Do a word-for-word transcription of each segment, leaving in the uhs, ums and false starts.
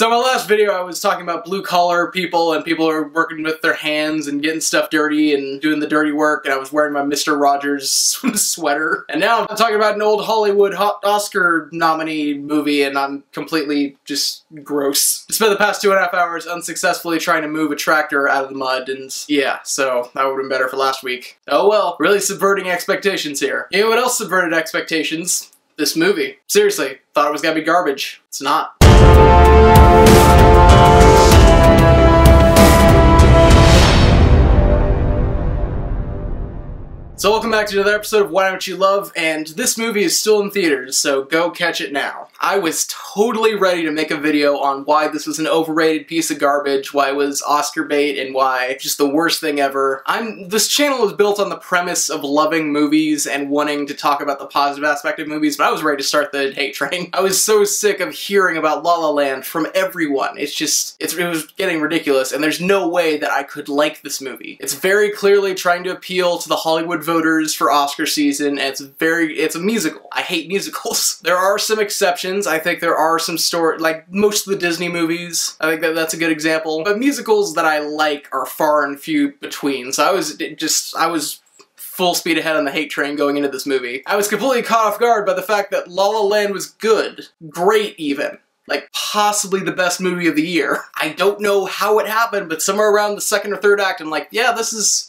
So in my last video I was talking about blue collar people and people who are working with their hands and getting stuff dirty and doing the dirty work, and I was wearing my Mister Rogers sweater. And now I'm talking about an old Hollywood hot Oscar nominee movie and I'm completely just gross. I spent the past two and a half hours unsuccessfully trying to move a tractor out of the mud, and yeah, so that would have been better for last week. Oh well, really subverting expectations here. You know what else subverted expectations? This movie. Seriously, thought it was gonna be garbage. It's not. So welcome back to another episode of Why Don't You Love, and this movie is still in theaters, so go catch it now. I was totally ready to make a video on why this was an overrated piece of garbage, why it was Oscar bait, and why just the worst thing ever. I'm this channel is built on the premise of loving movies and wanting to talk about the positive aspect of movies, but I was ready to start the hate train. I was so sick of hearing about La La Land from everyone. It's just, it's, it was getting ridiculous, and there's no way that I could like this movie. It's very clearly trying to appeal to the Hollywood voters for Oscar season, and it's very, it's a musical. I hate musicals. There are some exceptions. I think there are some story, like most of the Disney movies, I think that that's a good example. But musicals that I like are far and few between, so I was just, I was full speed ahead on the hate train going into this movie. I was completely caught off guard by the fact that La La Land was good. Great, even. Like, possibly the best movie of the year. I don't know how it happened, but somewhere around the second or third act, I'm like, yeah, this is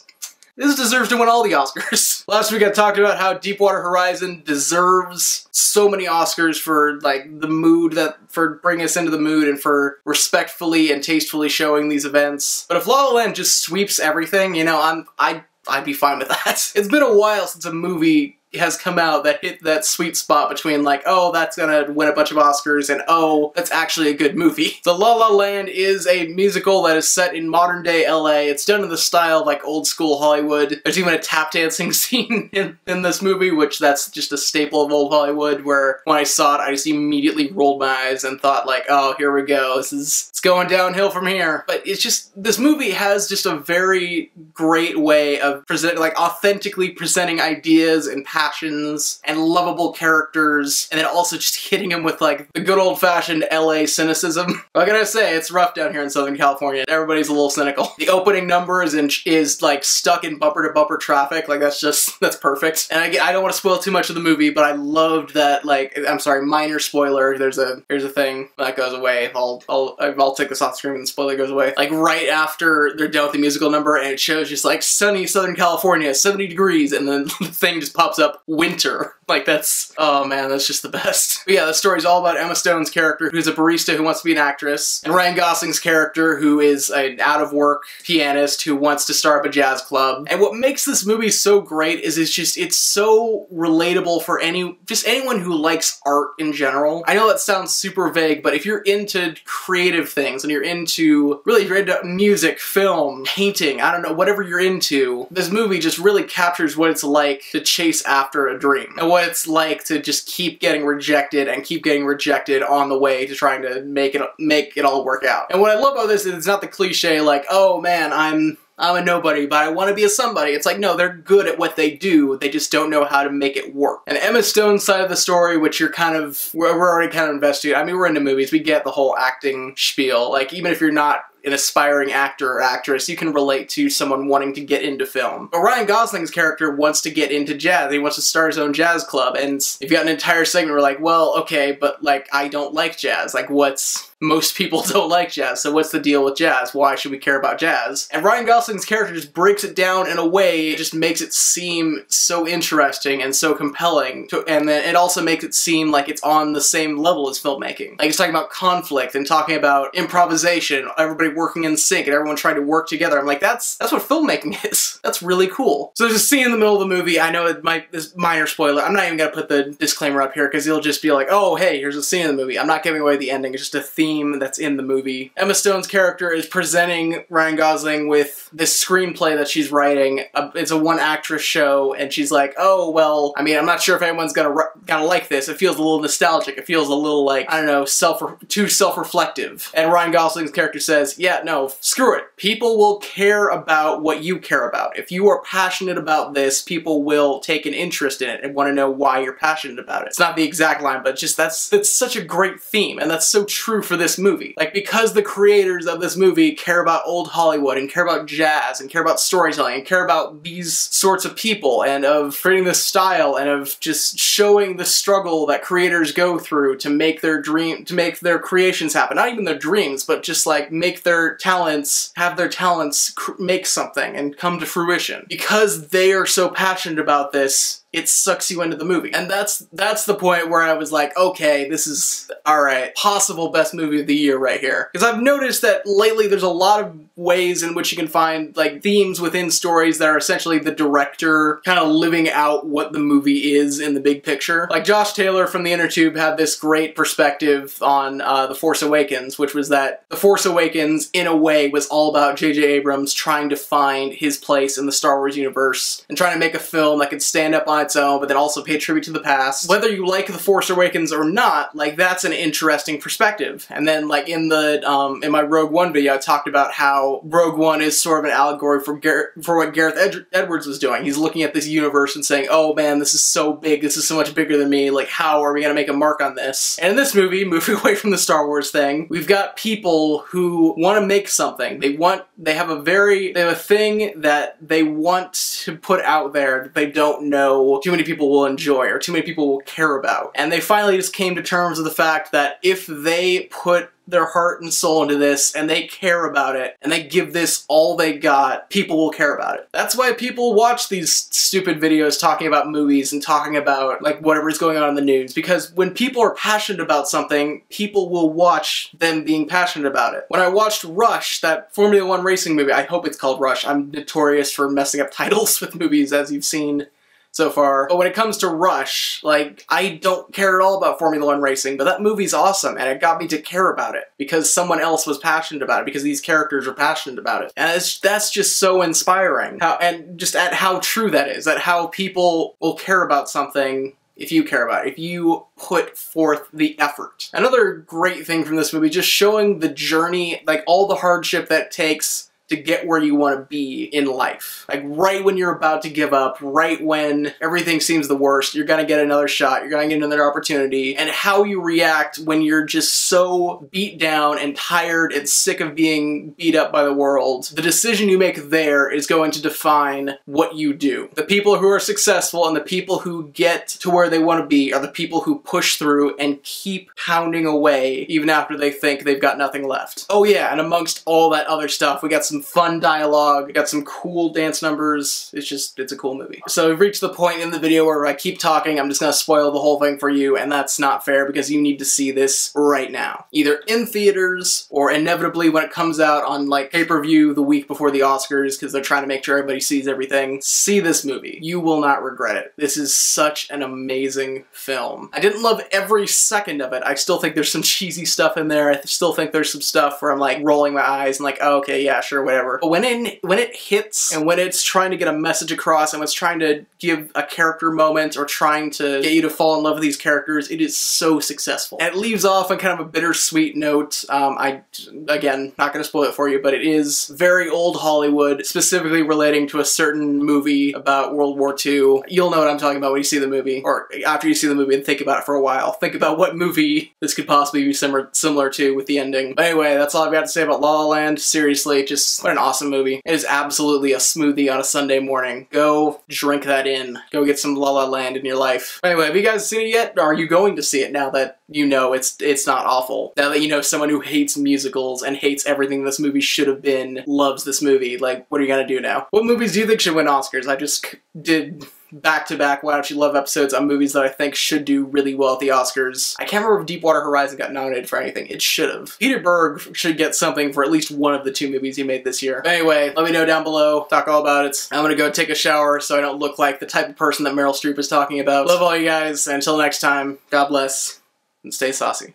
This deserves to win all the Oscars. Last week I talked about how Deepwater Horizon deserves so many Oscars for, like, the mood that, for bringing us into the mood and for respectfully and tastefully showing these events. But if La La Land just sweeps everything, you know, I'm, I'd, I'd be fine with that. It's been a while since a movie has come out that hit that sweet spot between, like, oh, that's gonna win a bunch of Oscars, and oh, that's actually a good movie. So La La Land is a musical that is set in modern day L A. It's done in the style of, like, old school Hollywood. There's even a tap dancing scene in, in this movie, which that's just a staple of old Hollywood, where when I saw it, I just immediately rolled my eyes and thought, like, oh, here we go. This is, it's going downhill from here. But it's just, this movie has just a very great way of presenting, like, authentically presenting ideas and passions Passions and lovable characters, and then also just hitting him with, like, the good old-fashioned L A cynicism. What can I say? It's rough down here in Southern California. Everybody's a little cynical. The opening number is in, is like stuck in bumper-to-bumper traffic. Like, that's just, that's perfect. And I, I don't want to spoil too much of the movie, but I loved that. Like, I'm sorry, minor spoiler. There's a here's a thing that goes away. I'll I'll I'll take this off screen and the spoiler goes away. Like, right after they're done with the musical number, and it shows just, like, sunny Southern California, seventy degrees, and then the thing just pops up. Winter. Like, that's, oh man, that's just the best. But yeah, the story's all about Emma Stone's character, who's a barista who wants to be an actress, and Ryan Gosling's character, who is an out-of-work pianist who wants to start up a jazz club. And what makes this movie so great is it's just, it's so relatable for any, just anyone who likes art in general. I know that sounds super vague, but if you're into creative things, and you're into, really, you're into music, film, painting, I don't know, whatever you're into, this movie just really captures what it's like to chase after After a dream, and what it's like to just keep getting rejected and keep getting rejected on the way to trying to make it make it all work out. And what I love about this is it's not the cliche, like, oh man, I'm I'm a nobody, but I want to be a somebody. It's like, no, they're good at what they do. They just don't know how to make it work. And Emma Stone's side of the story, which you're kind of, we're already kind of invested. I mean, we're into movies. We get the whole acting spiel. Like, even if you're not an aspiring actor or actress, you can relate to someone wanting to get into film. But Ryan Gosling's character wants to get into jazz. He wants to start his own jazz club. And if you got an entire segment, we're like, well, okay, but, like, I don't like jazz. Like, what's... Most people don't like jazz, so what's the deal with jazz? Why should we care about jazz? And Ryan Gosling's character just breaks it down in a way that just makes it seem so interesting and so compelling, to, and then it also makes it seem like it's on the same level as filmmaking. Like, it's talking about conflict and talking about improvisation, everybody working in sync and everyone trying to work together. I'm like, that's that's what filmmaking is. That's really cool. So there's a scene in the middle of the movie, I know it might, this minor spoiler, I'm not even gonna put the disclaimer up here because you'll just be like, oh hey, here's a scene in the movie. I'm not giving away the ending, it's just a theme that's in the movie. Emma Stone's character is presenting Ryan Gosling with this screenplay that she's writing. It's a one-actress show, and she's like, oh, well, I mean, I'm not sure if anyone's gonna, gonna like this. It feels a little nostalgic. It feels a little, like, I don't know, self too self-reflective. And Ryan Gosling's character says, yeah, no, screw it. People will care about what you care about. If you are passionate about this, people will take an interest in it and want to know why you're passionate about it. It's not the exact line, but just that's, that's such a great theme, and that's so true for this this movie. Like, because the creators of this movie care about old Hollywood and care about jazz and care about storytelling and care about these sorts of people and of creating this style and of just showing the struggle that creators go through to make their dream, to make their creations happen. Not even their dreams, but just like make their talents, have their talents cr make something and come to fruition. Because they are so passionate about this, it sucks you into the movie. And that's that's the point where I was like, okay, this is, all right, possible best movie of the year right here. Because I've noticed that lately there's a lot of ways in which you can find like themes within stories that are essentially the director kind of living out what the movie is in the big picture. Like Josh Taylor from the InnerTube had this great perspective on uh, The Force Awakens, which was that The Force Awakens, in a way, was all about J J Abrams trying to find his place in the Star Wars universe and trying to make a film that could stand up on its own, but then also pay tribute to the past. Whether you like The Force Awakens or not, like, that's an interesting perspective. And then, like, in the, um, in my Rogue One video, I talked about how Rogue One is sort of an allegory for Gar for what Gareth Ed Edwards was doing. He's looking at this universe and saying, oh man, this is so big, this is so much bigger than me, like, how are we gonna make a mark on this? And in this movie, moving away from the Star Wars thing, we've got people who want to make something. They want, they have a very, they have a thing that they want to put out there that they don't know too many people will enjoy or too many people will care about. And they finally just came to terms with the fact that if they put their heart and soul into this and they care about it and they give this all they got, people will care about it. That's why people watch these stupid videos talking about movies and talking about like whatever's going on in the news, because when people are passionate about something, people will watch them being passionate about it. When I watched Rush, that Formula One racing movie, I hope it's called Rush, I'm notorious for messing up titles with movies, as you've seen so far. But when it comes to Rush, like, I don't care at all about Formula One racing, but that movie's awesome, and it got me to care about it because someone else was passionate about it, because these characters are passionate about it. And it's, that's just so inspiring, how, and just at how true that is, at how people will care about something if you care about it, if you put forth the effort. Another great thing from this movie, just showing the journey, like, all the hardship that it takes to get where you want to be in life. Like, right when you're about to give up, right when everything seems the worst, you're gonna get another shot, you're gonna get another opportunity, and how you react when you're just so beat down and tired and sick of being beat up by the world. The decision you make there is going to define what you do. The people who are successful and the people who get to where they want to be are the people who push through and keep pounding away even after they think they've got nothing left. Oh yeah, and amongst all that other stuff, we got some fun dialogue, got some cool dance numbers. It's just, it's a cool movie. So we've reached the point in the video where if I keep talking, I'm just gonna spoil the whole thing for you, and that's not fair because you need to see this right now. Either in theaters or inevitably when it comes out on like pay-per-view the week before the Oscars, because they're trying to make sure everybody sees everything. See this movie. You will not regret it. This is such an amazing film. I didn't love every second of it. I still think there's some cheesy stuff in there. I still think there's some stuff where I'm like rolling my eyes and like, oh, okay, yeah, sure, whatever. Whatever. But when, in, when it hits, and when it's trying to get a message across, and when it's trying to give a character moment or trying to get you to fall in love with these characters, it is so successful. And it leaves off on kind of a bittersweet note. Um, I, again, not going to spoil it for you, but it is very old Hollywood, specifically relating to a certain movie about World War Two. You'll know what I'm talking about when you see the movie, or after you see the movie and think about it for a while. Think about what movie this could possibly be similar, similar to with the ending. But anyway, that's all I've got to say about La La Land. Seriously, just what an awesome movie. It is absolutely a smoothie on a Sunday morning. Go drink that in. Go get some La La Land in your life. Anyway, have you guys seen it yet? Are you going to see it now that you know it's it's not awful? Now that you know someone who hates musicals and hates everything this movie should have been loves this movie, like, what are you gonna do now? What movies do you think should win Oscars? I just did back-to-back Why Don't You Love episodes on movies that I think should do really well at the Oscars. I can't remember if Deepwater Horizon got nominated for anything. It should've. Peter Berg should get something for at least one of the two movies he made this year. But anyway, let me know down below. Talk all about it. I'm gonna go take a shower so I don't look like the type of person that Meryl Streep is talking about. Love all you guys, and until next time, God bless, and stay saucy.